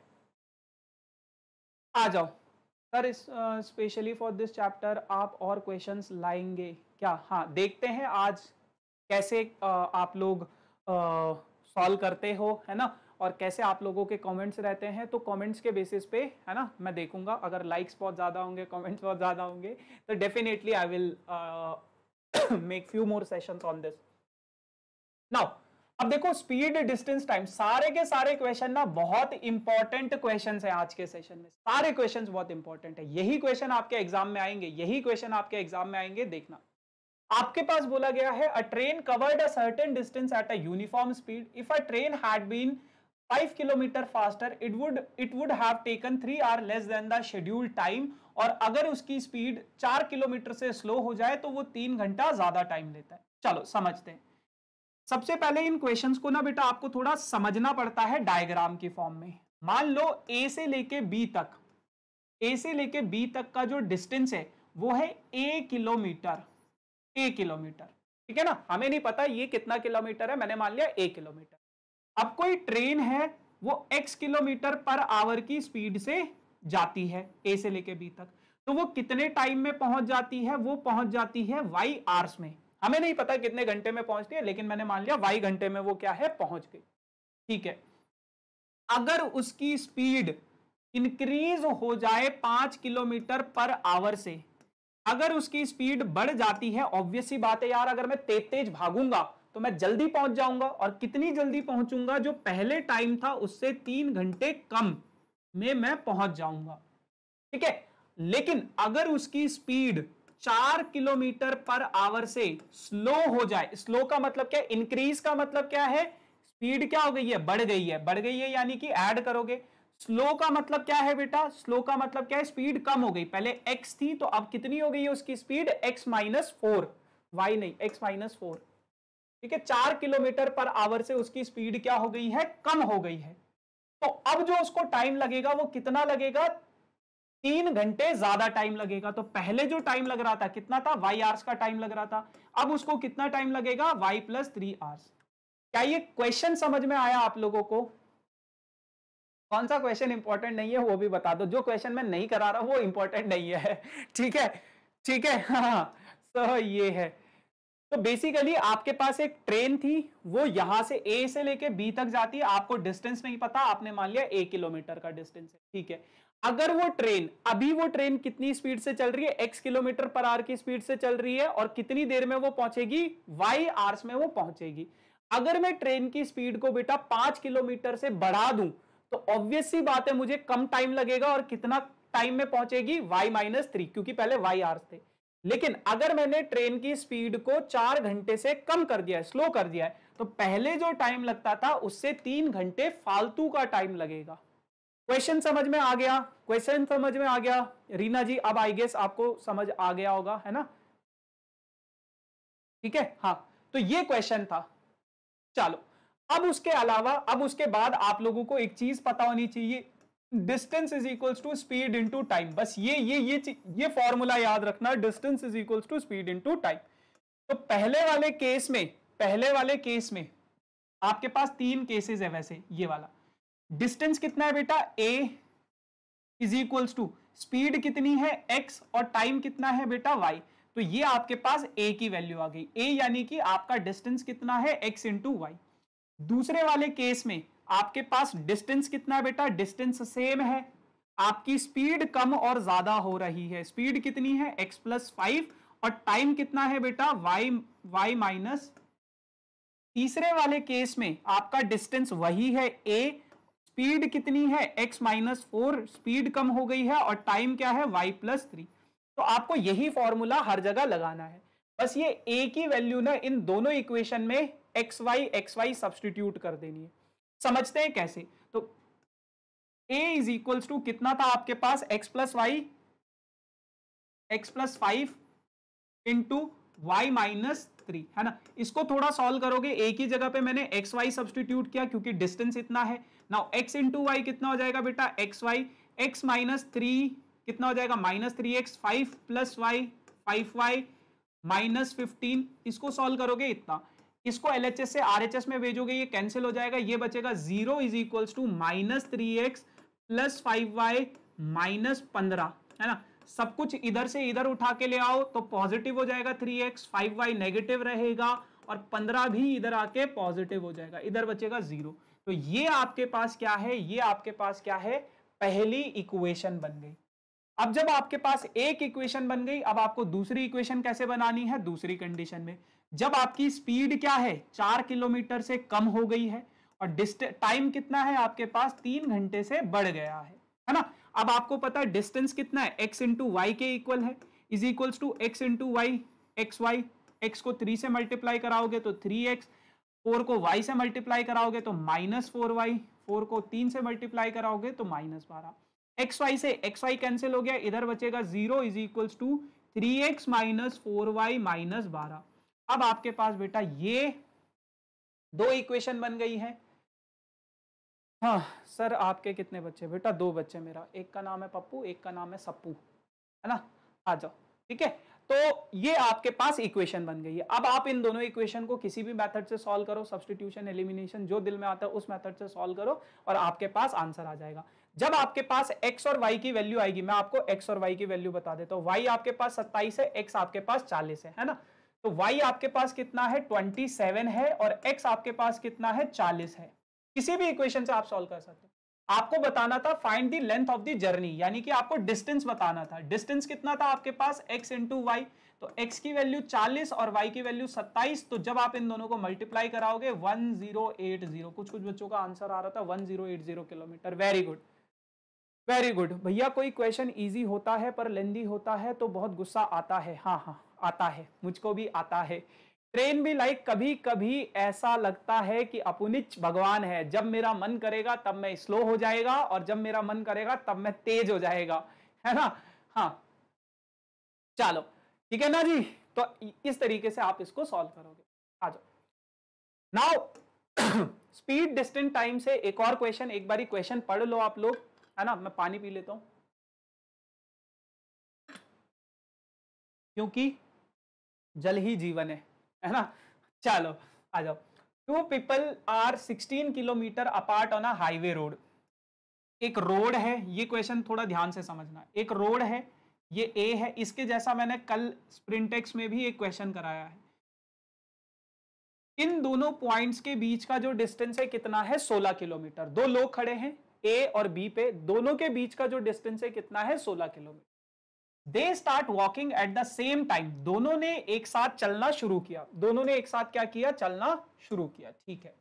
आ जाओ sir, specially for this chapter आप और क्वेश्चंस लाएंगे क्या? हाँ देखते हैं आज कैसे आप लोग सॉल्व करते हो है ना, और कैसे आप लोगों के कमेंट्स रहते हैं, तो कमेंट्स के बेसिस पे है ना मैं देखूंगा। अगर लाइक्स बहुत ज़्यादा होंगे, कमेंट्स बहुत ज़्यादा होंगे तो definitely I will make few more sessions on this. Now अब देखो स्पीड डिस्टेंस टाइम, सारे के सारे क्वेश्चन ना बहुत इंपॉर्टेंट क्वेश्चन है आज के सेशन में, सारे क्वेश्चन बहुत इंपॉर्टेंट है, यही क्वेश्चन आपके एग्जाम में आएंगे, यही क्वेश्चन आपके एग्जाम में आएंगे देखना। आपके पास बोला गया है a train covered a certain distance at a uniform speed. If a train had been 5 kilometre faster it would have taken 3 hours less than the scheduled time. और अगर उसकी स्पीड 4 किलोमीटर से स्लो हो जाए तो वो 3 घंटा ज्यादा टाइम लेता है। चलो समझते हैं। सबसे पहले इन क्वेश्चंस को ना बेटा आपको थोड़ा समझना पड़ता है डायग्राम की फॉर्म में। मान लो A से लेके B तक का जो डिस्टेंस है वो है एक किलोमीटर ठीक है ना। हमें नहीं पता ये कितना किलोमीटर है, मैंने मान लिया 1 किलोमीटर। अब कोई ट्रेन है वो x किलोमीटर पर आवर की स्पीड से जाती है A से लेके B तक, तो वो कितने टाइम में पहुंच जाती है? वो पहुंच जाती है y आवर्स में। हमें नहीं पता कितने घंटे में पहुंचती है, लेकिन मैंने मान लिया y घंटे में वो क्या है पहुंच गई ठीक है। अगर उसकी स्पीड इंक्रीज हो जाए 5 किलोमीटर पर आवर से, अगर उसकी स्पीड बढ़ जाती है, ऑब्वियसली बात है यार अगर मैं तेज भागूंगा तो मैं जल्दी पहुंच जाऊंगा, और कितनी जल्दी पहुंचूंगा? जो पहले टाइम था उससे 3 घंटे कम में मैं पहुंच जाऊंगा ठीक है। लेकिन अगर उसकी स्पीड 4 किलोमीटर पर आवर से स्लो हो जाए, स्लो का मतलब क्या है? इंक्रीज का मतलब क्या है? स्पीड क्या हो गई है? बढ़ गई है यानी कि ऐड करोगे। स्लो का मतलब क्या है बेटा? स्लो का मतलब क्या है? स्पीड कम हो गई, पहले x थी तो अब कितनी हो गई है उसकी स्पीड? x माइनस फोर ठीक है। 4 किलोमीटर पर आवर से उसकी स्पीड क्या हो गई है? कम हो गई है। तो अब जो उसको टाइम लगेगा वो कितना लगेगा? 3 घंटे ज्यादा टाइम लगेगा। तो पहले जो टाइम लग रहा था कितना था? y आवर्स का टाइम लग रहा था। अब उसको कितना टाइम लगेगा? y plus 3 hours. क्या ये क्वेश्चन समझ में आया आप लोगों को? कौन सा क्वेश्चन इंपॉर्टेंट नहीं है वो भी बता दो, जो क्वेश्चन मैं नहीं करा रहा हूँ वो इंपॉर्टेंट नहीं है, ठीक है, ठीक है। हाँ सो ये है, तो बेसिकली आपके पास एक ट्रेन थी, वो यहाँ से A से लेके B तक जाती है, आपको डिस्टेंस नहीं पता, आपने मान लिया 1 किलोमीटर का डिस्टेंस है, ठीक है। अगर वो ट्रेन, अभी वो ट्रेन कितनी स्पीड से चल रही है, x किलोमीटर पर आर की स्पीड से चल रही है, और कितनी देर में वो पहुंचेगी, y आवर्स में वो पहुंचेगी। अगर मैं ट्रेन की स्पीड को बेटा 5 किलोमीटर से बढ़ा दूं तो ऑब्वियस सी बात है मुझे कम टाइम लगेगा, और कितना टाइम में पहुंचेगी, y-3, क्योंकि पहले y आवर्स थे। लेकिन अगर मैंने ट्रेन की स्पीड को 4 घंटे से कम कर दिया है, स्लो कर दिया है, तो पहले जो टाइम लगता था उससे 3 घंटे फालतू का टाइम लगेगा। क्वेश्चन समझ में आ गया? क्वेश्चन समझ में आ गया रीना जी? अब आई गेस आपको समझ आ गया होगा, है ना, ठीक है। हाँ तो ये क्वेश्चन था। चलो अब उसके अलावा, अब उसके बाद आप लोगों को एक चीज पता होनी चाहिए, distance is equals to speed into time. बस ये फॉर्मूला याद रखना, distance is equals to speed into time. तो पहले वाले केस में आपके पास 3 केसेस है। वैसे ये वाला डिस्टेंस कितना है बेटा, a is equals to speed कितनी है x, और टाइम कितना है बेटा y। तो ये आपके पास a की वैल्यू आ गई, a यानी कि आपका डिस्टेंस कितना है x इंटू वाई। दूसरे वाले केस में आपके पास डिस्टेंस कितना है बेटा, डिस्टेंस सेम है, आपकी स्पीड कम और ज्यादा हो रही है, स्पीड कितनी है x + 5, और टाइम कितना है बेटा y - तीसरे वाले केस में आपका डिस्टेंस वही है a, स्पीड कितनी है x - 4, स्पीड कम हो गई है, और टाइम क्या है y + 3। तो आपको यही फॉर्मूला हर जगह लगाना है। बस ये a की वैल्यू ना इन दोनों इक्वेशन में xy सब्सटीट्यूट कर देनी है। समझते हैं कैसे। तो a इज इक्वल्स टू कितना था आपके पास, x प्लस 5 इंटू y - 3, है ना। इसको थोड़ा सॉल्व करोगे, a की जगह पे मैंने xy सब्सटीट्यूट किया क्योंकि डिस्टेंस इतना है। नाउ x इंटू वाई कितना हो जाएगा बेटा xy, x - 3 कितना हो जाएगा -3x, 5 + y 5y -15। इसको सॉल्व करोगे इतना, इसको LHS से RHS में भेजोगे, ये कैंसिल हो जाएगा, ये बचेगा 0 is equals to -3x + 5y -15, है ना। सब कुछ इधर से इधर उठा के ले आओ तो पॉजिटिव हो जाएगा 3x, 5y नेगेटिव रहेगा, और 15 भी इधर आके पॉजिटिव हो जाएगा, इधर बचेगा 0। तो ये आपके पास क्या है, ये आपके पास क्या है, पहली इक्वेशन बन गई। अब जब आपके पास एक इक्वेशन बन गई, अब आपको दूसरी इक्वेशन कैसे बनानी है। दूसरी कंडीशन में जब आपकी स्पीड क्या है 4 किलोमीटर से कम हो गई है, और टाइम कितना है आपके पास 3 घंटे से बढ़ गया है ना। अब आपको पता है डिस्टेंस कितना है x इंटू वाई के इक्वल है, is equals to x into y xy, x को 3 से मल्टीप्लाई कराओगे तो 3x, 4 को y से मल्टीप्लाई कराओगे तो -4y, 4 को 3 से मल्टीप्लाई कराओगे तो -12। xy से xy कैंसिल हो गया, इधर बचेगा 0 is equals to 3x -4y -12। अब आपके पास बेटा ये 2 इक्वेशन बन गई है। हाँ सर आपके कितने बच्चे, बेटा 2 बच्चे, मेरा एक का नाम है पप्पू, एक का नाम है सप्पू, है ना, आ जाओ, ठीक है। तो ये आपके पास इक्वेशन बन गई है। अब आप इन दोनों इक्वेशन को किसी भी मेथड से सॉल्व करो, सब्सटीट्यूशन, एलिमिनेशन, जो दिल में आता है उस मेथड से सॉल्व करो, और आपके पास आंसर आ जाएगा। जब आपके पास x और y की वैल्यू आएगी, मैं आपको x और y की वैल्यू बता देता हूँ। y आपके पास 27 है, x आपके पास 40 है ना। तो y आपके पास कितना है 27 है, और x आपके पास कितना है 40 है। किसी भी इक्वेशन से आप सॉल्व कर सकते हो। आपको बताना था find the length of the journey, यानी कि आपको डिस्टेंस बताना था। डिस्टेंस कितना था आपके पास x इंटू वाई, तो x की वैल्यू 40 और y की वैल्यू 27। तो जब आप इन दोनों को मल्टीप्लाई कराओगे 1080, कुछ बच्चों का आंसर आ रहा था 1080 kilometre. Very good, very good भैया। कोई क्वेश्चन इजी होता है पर लेंदी होता है तो बहुत गुस्सा आता है। हाँ हाँ आता है, मुझको भी आता है। ट्रेन भी लाइक कभी कभी ऐसा लगता है कि अपुनिच भगवान है, जब मेरा मन करेगा तब मैं स्लो हो जाएगा, और जब मेरा मन करेगा तब मैं तेज हो जाएगा, है ना। हाँ चलो ठीक है ना जी। तो इस तरीके से आप इसको सॉल्व करोगे। आ जाओ नाउ स्पीड, डिस्टेंस, टाइम से एक और क्वेश्चन, एक बारी क्वेश्चन पढ़ लो आप लोग, है ना। मैं पानी पी लेता हूँ क्योंकि जल ही जीवन है ना। चलो आ जाओ। 2 people are 16 kilometre apart on a highway road. एक रोड है, ये क्वेश्चन थोड़ा ध्यान से समझना। एक रोड है, ये ए है, इसके जैसा मैंने कल स्प्रिंटेक्स में भी एक क्वेश्चन कराया है। इन दोनों पॉइंट्स के बीच का जो डिस्टेंस है कितना है, 16 किलोमीटर। दो लोग खड़े हैं ए और बी पे, दोनों के बीच का जो डिस्टेंस है कितना है, 16 kilometre. They start walking at the same time, दोनों ने एक साथ चलना शुरू किया, दोनों ने एक साथ क्या किया, चलना शुरू किया, ठीक है।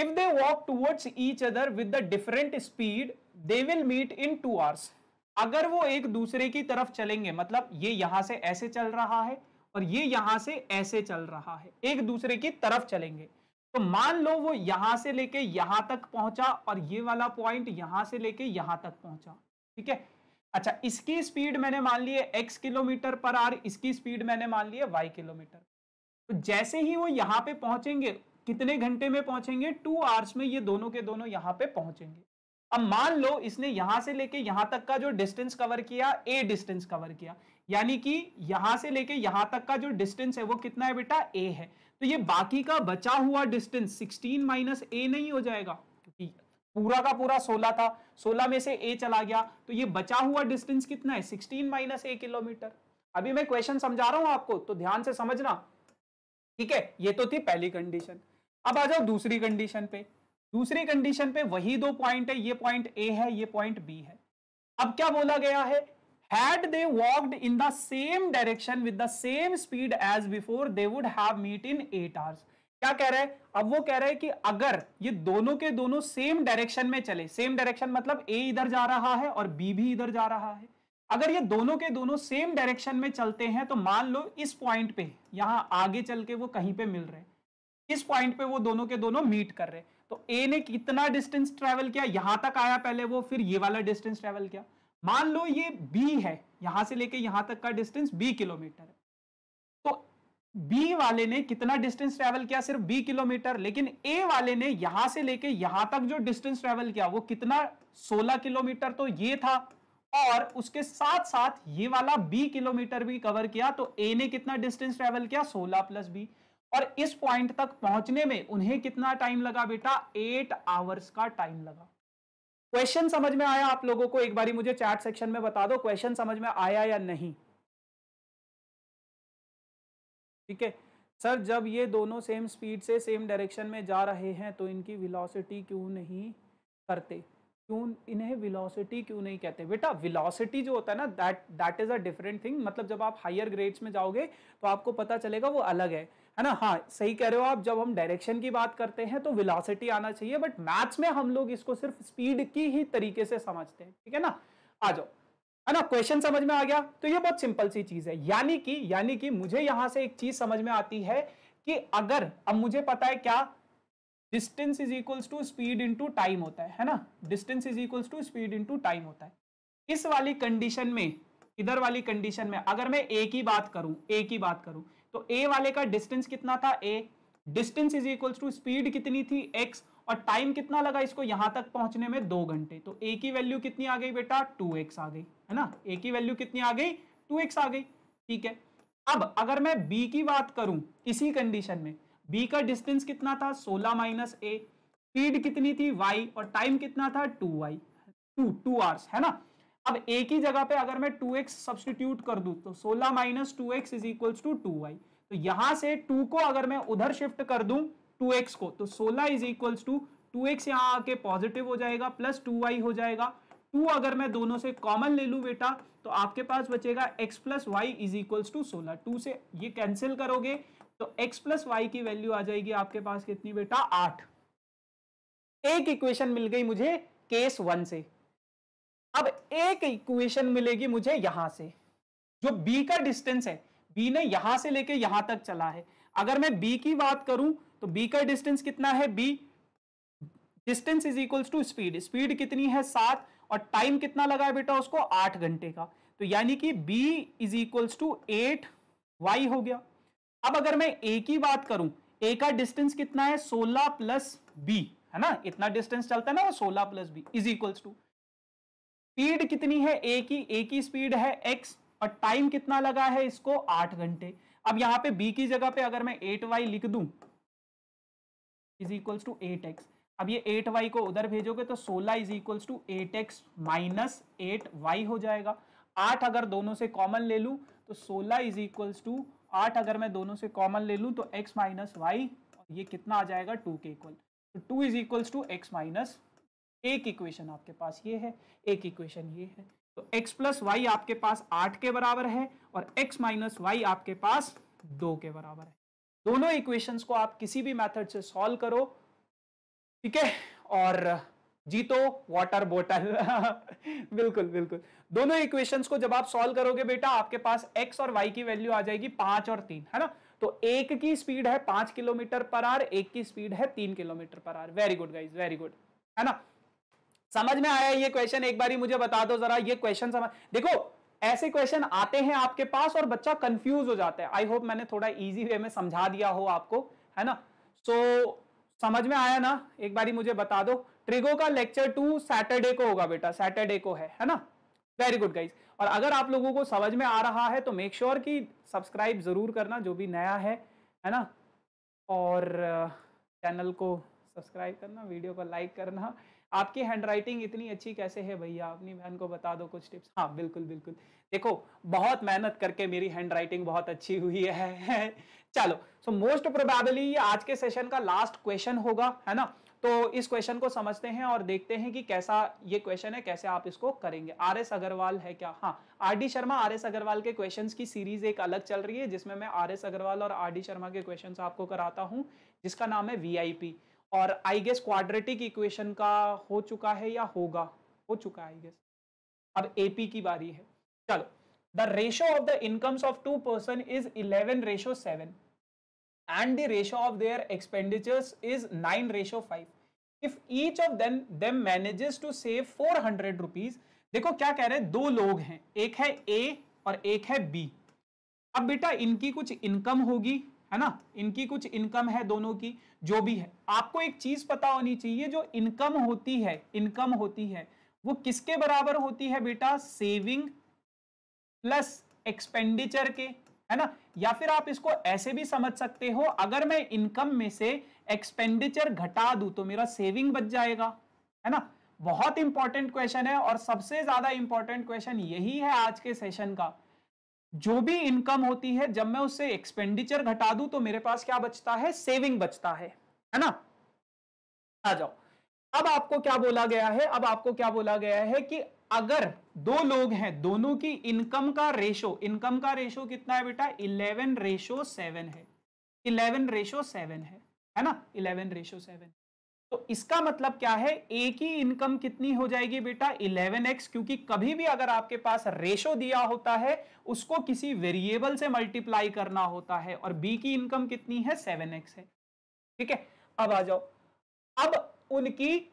If they walk towards each other with the different speed, they will meet in 2 hours. अगर वो एक दूसरे की तरफ चलेंगे, मतलब ये यहाँ से ऐसे चल रहा है और ये यहाँ से ऐसे चल रहा है, एक दूसरे की तरफ चलेंगे, तो मान लो वो यहाँ से लेके यहाँ तक पहुंचा और ये वाला पॉइंट यहाँ से लेके यहाँ तक पहुंचा, ठीक है। अच्छा, इसकी स्पीड मैंने मान ली है x किलोमीटर पर आर, इसकी स्पीड मैंने मान ली है y किलोमीटर। तो जैसे ही वो यहाँ पे पहुंचेंगे, कितने घंटे में पहुंचेंगे, 2 आवर्स में ये दोनों के दोनों यहां पे पहुंचेंगे। अब मान लो इसने यहां से लेके यहां तक का जो डिस्टेंस कवर किया, ए डिस्टेंस कवर किया, यानी कि यहां से लेके यहां तक का जो डिस्टेंस है वो कितना है बेटा, ए है। तो ये बाकी का बचा हुआ डिस्टेंस 16 माइनस ए नहीं हो जाएगा, क्योंकि पूरा का पूरा 16 था, 16 में से ए चला गया, तो ये बचा हुआ डिस्टेंस कितना है, 16 माइनस ए किलोमीटर। अभी मैं क्वेश्चन समझा रहा हूं आपको, तो ध्यान से समझना, ठीक है। ये तो थी पहली कंडीशन। अब आ जाओ दूसरी कंडीशन पे। दूसरी कंडीशन पे वही दो पॉइंट है, ये पॉइंट ए है, ये पॉइंट बी है। अब क्या बोला गया है, had they walked in the same direction with the same speed as before they would have meet in 8 hours. क्या कह रहा है, अब वो कह रहा है कि अगर ये दोनों के दोनों सेम डायरेक्शन में चले, सेम डायरेक्शन मतलब ए इधर जा रहा है और बी भी इधर जा रहा है, अगर ये दोनों के दोनों सेम डायरेक्शन में चलते हैं, तो मान लो इस पॉइंट पे यहां आगे चल के वो कहीं पे मिल रहे हैं, इस पॉइंट पे वो दोनों के दोनों मीट कर रहे हैं, तो ए ने कितना डिस्टेंस ट्रैवल किया, यहां तक आया पहले वो, फिर ये वाला डिस्टेंस ट्रैवल किया। मान लो ये बी है, यहां से लेके यहां तक का डिस्टेंस बी किलोमीटर है, तो बी वाले ने कितना डिस्टेंस ट्रैवल किया, सिर्फ बी किलोमीटर, लेकिन ए वाले ने यहां से लेके यहां तक जो डिस्टेंस ट्रैवल किया वो कितना, 16 किलोमीटर तो ये था, और उसके साथ साथ ये वाला बी किलोमीटर भी कवर किया, तो ए ने कितना डिस्टेंस ट्रैवल किया, 16 प्लस बी, और इस पॉइंट तक पहुंचने में उन्हें कितना टाइम लगा बेटा, 8 आवर्स का टाइम लगा। क्वेश्चन समझ में आया आप लोगों को? एक बारी मुझे चैट सेक्शन में बता दो क्वेश्चन समझ में आया या नहीं, ठीक है। सर जब ये दोनों सेम स्पीड से सेम डायरेक्शन में जा रहे हैं तो इनकी वेलोसिटी क्यों नहीं करते, क्यों इन्हें वेलोसिटी क्यों नहीं कहते? बेटा वेलोसिटी जो होता है ना, that is a different thing. मतलब जब आप हायर ग्रेड्स में जाओगे तो आपको पता चलेगा वो अलग है ना। हाँ सही कह रहे हो आप, जब हम डायरेक्शन की बात करते हैं तो वेलोसिटी आना चाहिए, बट मैथ्स में हम लोग इसको सिर्फ स्पीड की ही तरीके से समझते हैं, ठीक है ना। आ जाओ, है ना, क्वेश्चन समझ में आ गया? तो ये बहुत सिंपल सी चीज है, यानी कि मुझे यहां से एक चीज समझ में आती है कि अगर, अब मुझे पता है क्या, distance is equals to speed into time होता है ना, distance is equals to speed into time होता है। इस वाली कंडीशन में, इधर वाली कंडीशन में अगर मैं ए की बात करूं तो ए वाले का डिस्टेंस कितना था, ए, distance is equals to speed कितनी थी, एक्स, और टाइम कितना लगा इसको यहां तक पहुंचने में, 2 घंटे। तो ए की वैल्यू कितनी आ गई बेटा, 2x आ गई, है ना। ए की वैल्यू कितनी आ गई, 2x आ गई, ठीक है। अब अगर मैं बी की बात करूं, इसी कंडीशन में बी का डिस्टेंस कितना था, 16 माइनस ए, स्पीड कितनी थी, y, और टाइम कितना था, 2 आवर्स, है ना। अब a की जगह पे अगर मैं 2x सब्स्टिट्यूट कर दूं तो 16 minus 2x is equals to 2y। तो यहां से 2 को अगर मैं उधर शिफ्ट कर दूं 2x को, तो 16 इज इक्वल्स टू 2x यहाँ आके पॉजिटिव हो जाएगा प्लस 2y हो जाएगा। 2 अगर मैं दोनों से कॉमन ले लूं बेटा तो आपके पास बचेगा x plus y is equals to 16। 2 से ये कैंसिल करोगे तो x प्लस वाई की वैल्यू आ जाएगी आपके पास कितनी बेटा, 8। एक इक्वेशन मिल गई मुझे केस 1 से। अब एक इक्वेशन मिलेगी मुझे यहां से, जो b का डिस्टेंस है, b ने यहां से लेके यहां तक चला है। अगर मैं b की बात करूं तो b का डिस्टेंस कितना है, b, distance is equals to speed, speed कितनी है, 7, और टाइम कितना लगा है बेटा उसको, 8 घंटे का। तो यानी कि b is equals to 8y हो गया। अब अगर मैं ए की बात करूं, ए का डिस्टेंस कितना है, 16 प्लस बी, है ना, इतना डिस्टेंस चलता है ना, 16 plus B is equals to, speed कितनी है ए की स्पीड है एक्स, और टाइम कितना लगा है इसको, 8 घंटे। अब यहां पे बी की जगह पे अगर मैं 8y लिख दूं इज इक्वल्स टू 8x। अब ये 8y को उधर भेजोगे तो 16 is equals to 8x minus 8y हो जाएगा। 8 अगर दोनों से कॉमन ले लूं तो 16 इज इक्वल्स टू 8 अगर मैं दोनों से कॉमन ले लूं तो x माइनस वाई, ये कितना आ जाएगा 2 के इक्वल। तो 2 is equals to x minus, एक इक्वेशन आपके पास ये है, एक इक्वेशन ये है। तो x प्लस वाई आपके पास 8 के बराबर है और x माइनस वाई आपके पास 2 के बराबर है। दोनों इक्वेशंस को आप किसी भी मेथड से सॉल्व करो, ठीक है, और जीतो वाटर बोतल। बिल्कुल बिल्कुल, दोनों इक्वेशंस को जब आप सॉल्व करोगे बेटा, आपके पास x और y की वैल्यू आ जाएगी 5 और 3, है ना। तो एक की स्पीड है 5 किलोमीटर पर आवर, एक की स्पीड है 3 किलोमीटर पर hour. Very good guys, very good, है ना। समझ में आया ये क्वेश्चन? एक बार मुझे बता दो जरा ये क्वेश्चन समझ। देखो ऐसे क्वेश्चन आते हैं आपके पास और बच्चा कंफ्यूज हो जाता है। आई होप मैंने थोड़ा इजी वे में समझा दिया हो आपको, है ना। सो समझ में आया ना? एक बारी मुझे बता दो। ट्रिगो का लेक्चर 2 सैटरडे को होगा बेटा, सैटरडे को है ना। Very good guys. और अगर आप लोगों को समझ में आ रहा है तो मेक श्योर कि सब्सक्राइब जरूर करना जो भी नया है ना, और चैनल को सब्सक्राइब करना, वीडियो को लाइक करना। आपकी हैंडराइटिंग इतनी अच्छी कैसे है भैया? अपनी बहन को बता दो कुछ टिप्स। हाँ बिल्कुल बिल्कुल, देखो बहुत मेहनत करके मेरी हैंडराइटिंग बहुत अच्छी हुई है। चलो, सो मोस्ट प्रोबेबली ये आज के सेशन का लास्ट क्वेश्चन होगा, है ना। तो इस क्वेश्चन को समझते हैं और देखते हैं कि कैसा ये क्वेश्चन है, कैसे आप इसको करेंगे। आर.एस. अग्रवाल है क्या? हाँ, आर.डी. शर्मा, आर.एस. अग्रवाल के क्वेश्चंस की सीरीज एक अलग चल रही है जिसमें मैं आर.एस. अग्रवाल और आर.डी. शर्मा के क्वेश्चंस आपको कराता हूँ, जिसका नाम है वीआईपी। और आई गेस क्वाड्रेटिक इक्वेशन का हो चुका है या होगा, हो चुका है आई गेस। अब एपी की बारी है। चलो, the ratio of the incomes of 2 person is 11:7 and the ratio of their expenditures is 9:5. If each of them manages to save 400 rupees, देखो क्या कह रहे हैं, दो लोग हैं, एक है A और एक है B। अब बेटा इनकी कुछ इनकम होगी, है ना, इनकी कुछ इनकम है दोनों की, जो भी है। आपको एक चीज पता होनी चाहिए, जो इनकम होती है, इनकम होती है वो किसके बराबर होती है बेटा? सेविंग प्लस एक्सपेंडिचर के, है ना। या फिर आप इसको ऐसे भी समझ सकते हो, अगर मैं इनकम में से एक्सपेंडिचर घटा दूं तो मेरा सेविंग बच जाएगा, है ना। बहुत इंपॉर्टेंट क्वेश्चन है और सबसे ज्यादा इंपॉर्टेंट क्वेश्चन यही है आज के सेशन का। जो भी इनकम होती है, जब मैं उससे एक्सपेंडिचर घटा दूं तो मेरे पास क्या बचता है? सेविंग बचता है ना। आ जाओ, अब आपको क्या बोला गया है, अब आपको क्या बोला गया है कि अगर दो लोग हैं, दोनों की इनकम का रेशो कितना है बेटा? 11:7 है, 11:7 है ना, 11:7। तो इसका मतलब क्या है, ए की इनकम कितनी हो जाएगी बेटा? 11x, क्योंकि कभी भी अगर आपके पास रेशो दिया होता है उसको किसी वेरिएबल से मल्टीप्लाई करना होता है। और बी की इनकम कितनी है? 7x है, ठीक है। अब आ जाओ, अब उनकी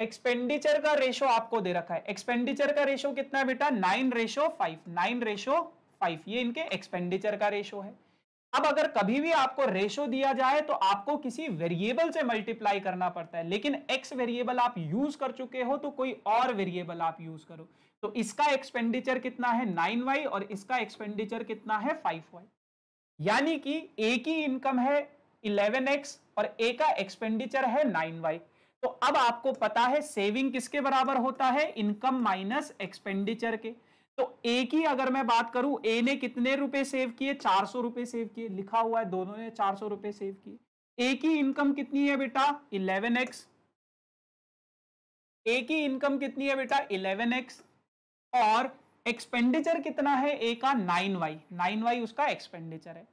एक्सपेंडिचर का रेशो आपको दे रखा है। एक्सपेंडिचर का रेशो कितना है बेटा? 9:5, 9:5, ये इनके एक्सपेंडिचर का रेशो है। अब अगर कभी भी आपको रेशो दिया जाए तो आपको किसी वेरिएबल से मल्टीप्लाई करना पड़ता है, लेकिन x वेरिएबल आप यूज कर चुके हो तो कोई और वेरिएबल आप यूज करो। तो इसका एक्सपेंडिचर कितना है? 9y, और इसका एक्सपेंडिचर कितना है? 5y। यानी कि a की इनकम है 11x और a का एक्सपेंडिचर है 9y। तो अब आपको पता है सेविंग किसके बराबर होता है? इनकम माइनस एक्सपेंडिचर के। तो ए की अगर मैं बात करूं, ए ने कितने रुपए सेव किए? 400 रुपए सेव किए, लिखा हुआ है दोनों ने 400 रुपए सेव किए। ए की इनकम कितनी है बेटा? 11x। ए की इनकम कितनी है बेटा? 11x। और एक्सपेंडिचर कितना है ए का? 9y, 9y उसका एक्सपेंडिचर है।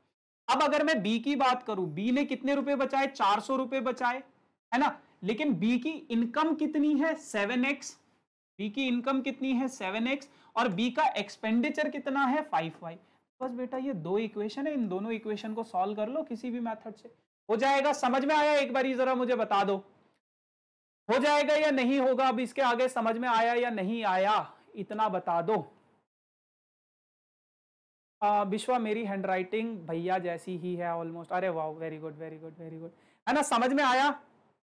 अब अगर मैं बी की बात करूं, बी ने कितने रुपए बचाए? 400 रुपए बचाए, है ना। लेकिन बी की इनकम कितनी है? 7x, बी की इनकम कितनी है? 7x, और बी का एक्सपेंडिचर कितना है? 5y। बस बेटा ये दो इक्वेशन है, इन दोनों इक्वेशन को सॉल्व कर लो किसी भी मेथड से, हो जाएगा। समझ में आया? एक बार जरा मुझे बता दो, हो जाएगा या नहीं होगा? अब इसके आगे समझ में आया या नहीं आया, इतना बता दो। विश्वा, मेरी हैंडराइटिंग भैया जैसी ही है ऑलमोस्ट। अरे वाह, very good very good very good, है ना। समझ में आया?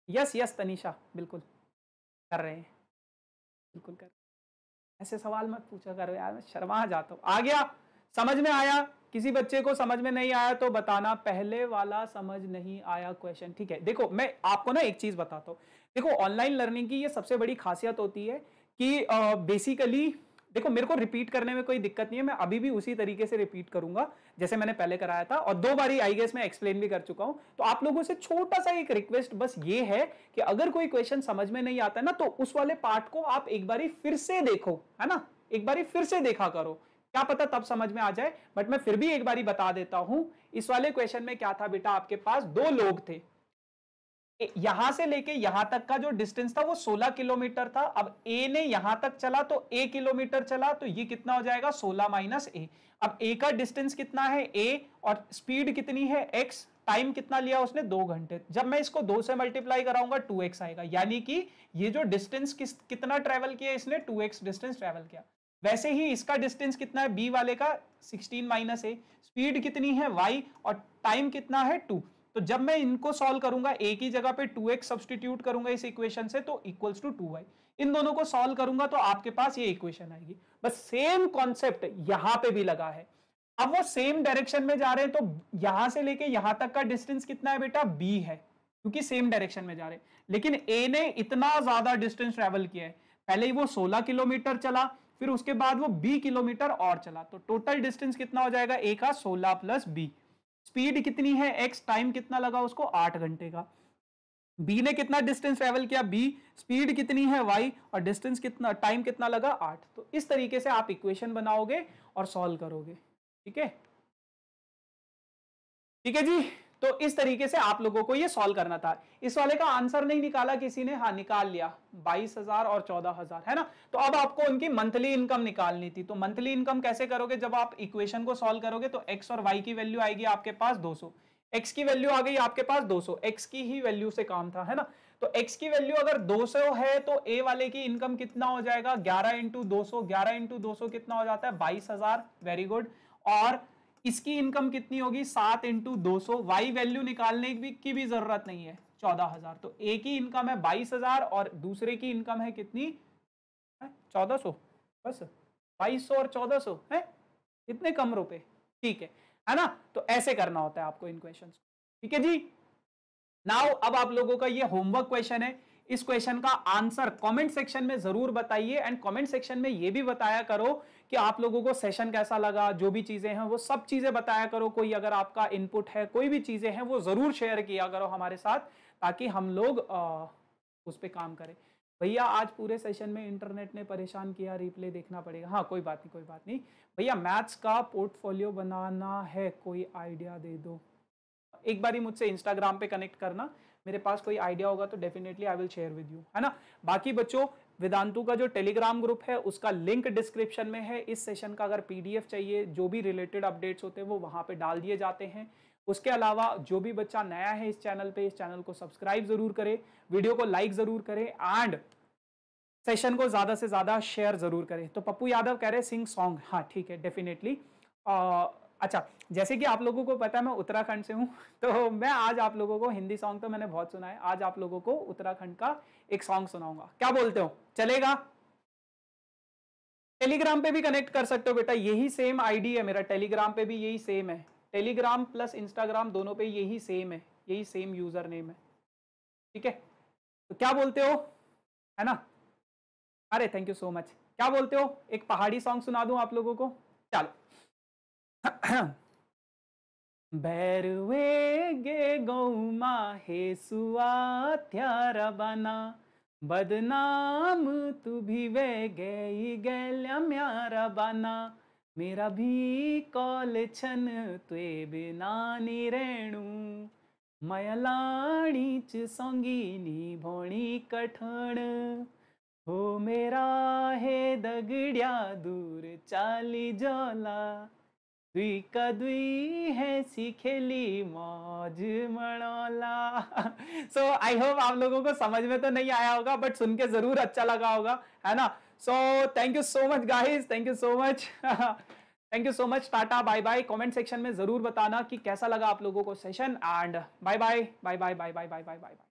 यस यस तनिषा, बिल्कुल कर रहे हैं, बिल्कुल कर रहे हैं। ऐसे सवाल मत पूछा करो यार, मैं शर्मा जाता हूँ। आ गया? समझ में आया? किसी बच्चे को समझ में नहीं आया तो बताना पहले वाला समझ नहीं आया क्वेश्चन, ठीक है? देखो मैं आपको ना एक चीज बताता हूँ। देखो ऑनलाइन लर्निंग की ये सबसे बड़ी खासियत होती है कि बेसिकली देखो मेरे को रिपीट करने में कोई दिक्कत नहीं है, मैं अभी भी उसी तरीके से रिपीट करूंगा जैसे मैंने पहले कराया था और 2 बारी आई गेस मैं एक्सप्लेन भी कर चुका हूं। तो आप लोगों से छोटा सा एक रिक्वेस्ट बस ये है कि अगर कोई क्वेश्चन समझ में नहीं आता ना तो उस वाले पार्ट को आप एक बारी फिर से देखो, है ना, एक बारी फिर से देखा करो, क्या पता तब समझ में आ जाए। बट मैं फिर भी एक बारी बता देता हूं, इस वाले क्वेश्चन में क्या था बेटा, आपके पास 2 लोग थे, यहां से लेके यहां तक का जो डिस्टेंस था वो 16 किलोमीटर था। अब ए ने यहां तक चला तो ए किलोमीटर चला, तो ये कितना हो जाएगा 16 माइनस ए। अब ए का डिस्टेंस कितना है ए, और स्पीड कितनी है एक्स, टाइम कितना लिया उसने 2 घंटे। जब मैं इसको 2 से मल्टीप्लाई कराऊंगा 2x आएगा, यानी कि ये जो डिस्टेंस कितना ट्रेवल किया इसने 2x डिस्टेंस ट्रेवल किया। वैसे ही इसका डिस्टेंस कितना है बी वाले का 16 माइनस ए, स्पीड कितनी है वाई और टाइम कितना है 2। तो जब मैं इनको सॉल्व करूंगा ए की जगह पे 2x सब्स्टिट्यूट करूंगा इस इक्वेशन से तो इक्वल्स टू 2y। इन दोनों को सॉल्व करूंगा तो आपके पास ये इक्वेशन आएगी। बस सेम कॉन्सेप्ट यहां पे भी लगा है। अब वो सेम डायरेक्शन में जा रहे हैं तो यहां से लेके यहां तक का डिस्टेंस कितना है बेटा b है, क्योंकि सेम डायरेक्शन में जा रहे हैं। लेकिन ए ने इतना ज्यादा डिस्टेंस ट्रेवल किया है, पहले ही वो 16 किलोमीटर चला, फिर उसके बाद वो b किलोमीटर और चला, तो टोटल डिस्टेंस कितना हो जाएगा ए का 16 प्लस b। स्पीड कितनी है x, टाइम कितना लगा उसको 8 घंटे का। b ने कितना डिस्टेंस ट्रेवल किया b, स्पीड कितनी है y और डिस्टेंस कितना, टाइम कितना लगा 8। तो इस तरीके से आप इक्वेशन बनाओगे और सॉल्व करोगे, ठीक है? ठीक है जी, तो इस तरीके से आप लोगों को ये सॉल्व करना था। इस वाले का आंसर नहीं निकाला किसी ने? हाँ निकाल लिया, 22,000 और 14,000, है ना। तो अब आपको उनकी मंथली इनकम निकालनी थी, तो मंथली इनकम कैसे करोगे? जब आप इक्वेशन को सॉल्व करोगे तो एक्स और वाई की वैल्यू आएगी आपके पास 200, एक्स की वैल्यू आ गई आपके पास 200, एक्स की ही वैल्यू से काम था, है ना। तो एक्स की वैल्यू अगर 200 है तो ए वाले की इनकम कितना हो जाएगा 11 इंटू 200, 11 इंटू 200 कितना हो जाता है 22,000, वेरी गुड। और इसकी इनकम कितनी होगी 7 इंटू 200, वाई वैल्यू निकालने की भी जरूरत नहीं है 14,000। तो ए की इनकम है 22,000 और दूसरे की इनकम है कितनी 1,400, बस 2,200 और 1,400 है, इतने कम रुपए, ठीक है ना। तो ऐसे करना होता है आपको इन क्वेश्चन, ठीक है जी। नाउ अब आप लोगों का ये होमवर्क क्वेश्चन है, इस क्वेश्चन का आंसर कमेंट सेक्शन में जरूर बताइए। एंड कमेंट सेक्शन में ये भी बताया करो कि आप लोगों को सेशन कैसा लगा, जो भी चीजें हैं वो सब चीजें बताया करो। कोई अगर आपका इनपुट है, कोई भी चीजें हैं वो जरूर शेयर किया करो हमारे साथ, ताकि हम लोग उस पर काम करें। भैया आज पूरे सेशन में इंटरनेट ने परेशान किया, रिप्ले देखना पड़ेगा। हाँ कोई बात नहीं, कोई बात नहीं। भैया मैथ्स का पोर्टफोलियो बनाना है, कोई आइडिया दे दो। एक बारी मुझसे इंस्टाग्राम पे कनेक्ट करना, मेरे पास कोई आइडिया होगा तो definitely I will share with you, है ना। बाकी बच्चों वेदांतु का जो टेलीग्राम ग्रुप है उसका लिंक डिस्क्रिप्शन में है। इस सेशन का अगर पीडीएफ चाहिए, जो भी रिलेटेड अपडेट्स होते हैं वो वहाँ पे डाल दिए जाते हैं। उसके अलावा जो भी बच्चा नया है इस चैनल पे, इस चैनल को सब्सक्राइब ज़रूर करें, वीडियो को लाइक ज़रूर करें एंड सेशन को ज़्यादा से ज़्यादा शेयर ज़रूर करें। तो पप्पू यादव कह रहे सिंग सॉन्ग, हाँ ठीक है डेफिनेटली। अच्छा जैसे कि आप लोगों को पता है मैं उत्तराखंड से हूं, तो मैं आज आप लोगों को हिंदी सॉन्ग तो मैंने बहुत सुना है, आज आप लोगों को उत्तराखंड का एक सॉन्ग सुनाऊंगा, क्या बोलते हो, चलेगा? टेलीग्राम पे भी कनेक्ट कर सकते हो बेटा, यही सेम आईडी है मेरा, टेलीग्राम पे भी यही सेम है, टेलीग्राम प्लस इंस्टाग्राम दोनों पे यही सेम है, यही सेम यूजर नेम है, ठीक है? तो क्या बोलते हो, है ना? अरे थैंक यू सो मच। क्या बोलते हो एक पहाड़ी सॉन्ग सुना दूं आप लोगों को? चलो भैरवे गे गौमा हे सुआ त्यारा बना, बदनाम तू भी वे गई गैल्या म्यारा बना, मेरा भी कॉल छन तुए बिना नी रेणू, मयलाणीच सोंगीनी भोणी कठण, हो मेरा हे दगड़िया दूर चाली जोला, दुई का दुई है सीखेली मौज मणोला। सो आई होप आप लोगों को समझ में तो नहीं आया होगा बट सुन के जरूर अच्छा लगा होगा, है ना। So thank you so much guys, thank you so much, thank you so much, tata bye bye. Comment section में जरूर बताना कि कैसा लगा आप लोगों को session and bye bye bye bye bye bye bye bye bye.